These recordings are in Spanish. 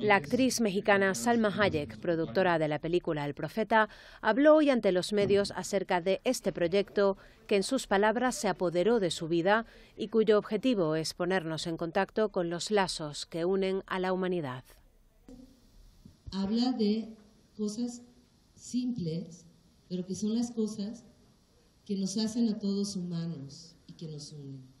La actriz mexicana Salma Hayek, productora de la película El Profeta, habló hoy ante los medios acerca de este proyecto que, en sus palabras, se apoderó de su vida y cuyo objetivo es ponernos en contacto con los lazos que unen a la humanidad. Habla de cosas simples, pero que son las cosas que nos hacen a todos humanos y que nos unen.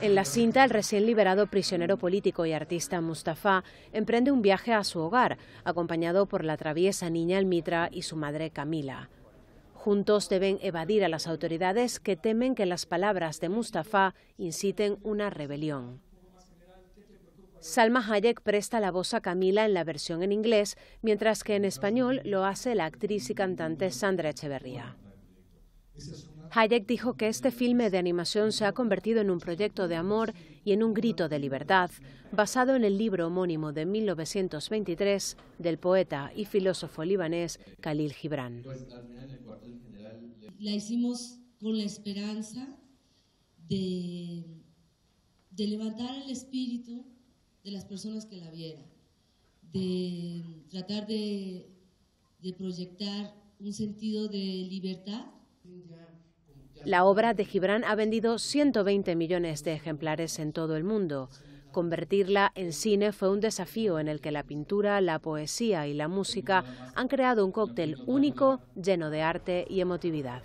En la cinta, el recién liberado prisionero político y artista Mustafa emprende un viaje a su hogar, acompañado por la traviesa niña Almitra y su madre Camila. Juntos deben evadir a las autoridades, que temen que las palabras de Mustafa inciten una rebelión. Salma Hayek presta la voz a Camila en la versión en inglés, mientras que en español lo hace la actriz y cantante Sandra Echeverría. Hayek dijo que este filme de animación se ha convertido en un proyecto de amor y en un grito de libertad, basado en el libro homónimo de 1923 del poeta y filósofo libanés Khalil Gibran. La hicimos con la esperanza de levantar el espíritu de las personas que la vieran, de tratar de proyectar un sentido de libertad. La obra de Gibran ha vendido 120 millones de ejemplares en todo el mundo. Convertirla en cine fue un desafío en el que la pintura, la poesía y la música han creado un cóctel único, lleno de arte y emotividad.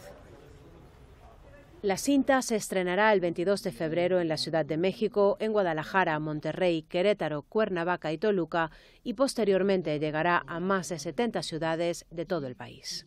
La cinta se estrenará el 22 de febrero en la Ciudad de México, en Guadalajara, Monterrey, Querétaro, Cuernavaca y Toluca, y posteriormente llegará a más de 70 ciudades de todo el país.